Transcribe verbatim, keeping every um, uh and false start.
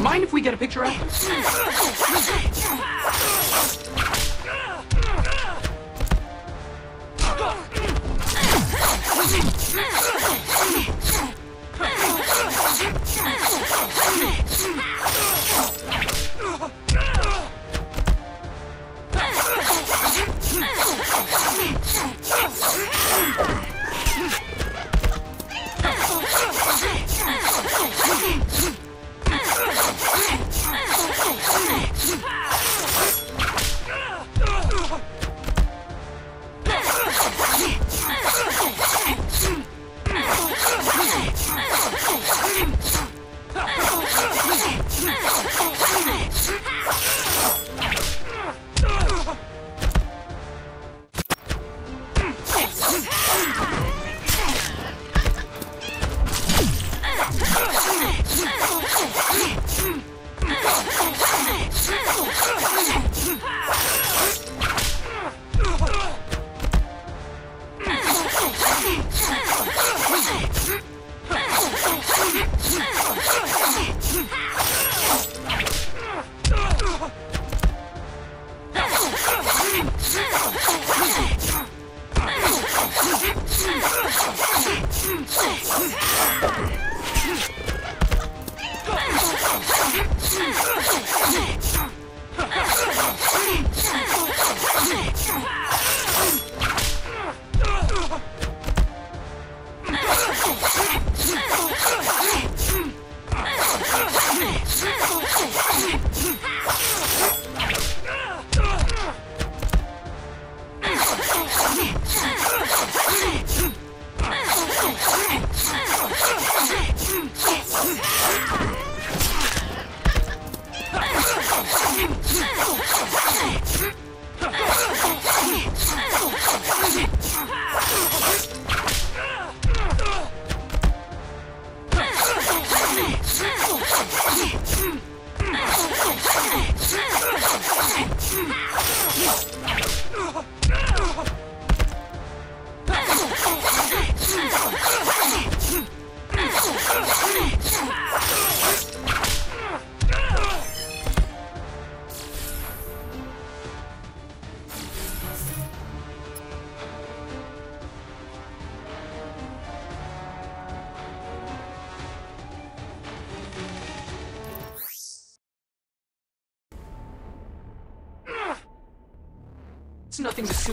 Mind if we get a picture of them? It's nothing to see.